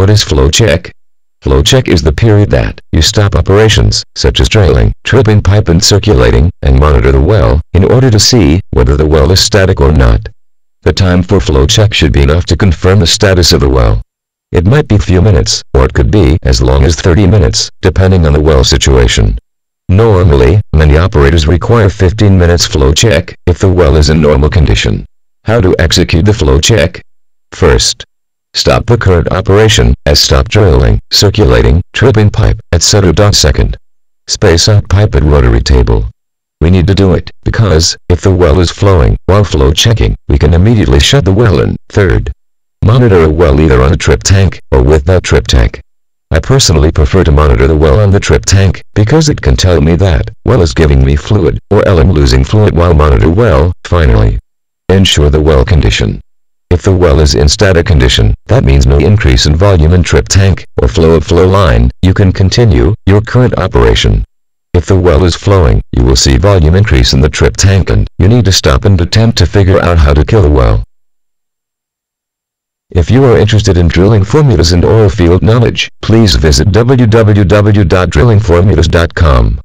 What is flow check? Flow check is the period that you stop operations, such as drilling, tripping pipe and circulating, and monitor the well, in order to see whether the well is static or not. The time for flow check should be enough to confirm the status of the well. It might be few minutes, or it could be as long as 30 minutes, depending on the well situation. Normally, many operators require 15 minutes flow check, if the well is in normal condition. How to execute the flow check? First, stop the current operation, as stop drilling, circulating, tripping pipe, etc. Second, space out pipe at rotary table. We need to do it, because, if the well is flowing, while flow checking, we can immediately shut the well in. Third, monitor a well either on a trip tank, or without trip tank. I personally prefer to monitor the well on the trip tank, because it can tell me that well is giving me fluid, or I'm losing fluid while monitor well. Finally, ensure the well condition. If the well is in static condition, that means no increase in volume in trip tank, or flow of flow line, you can continue your current operation. If the well is flowing, you will see volume increase in the trip tank and you need to stop and attempt to figure out how to kill the well. If you are interested in drilling formulas and oil field knowledge, please visit www.drillingformulas.com.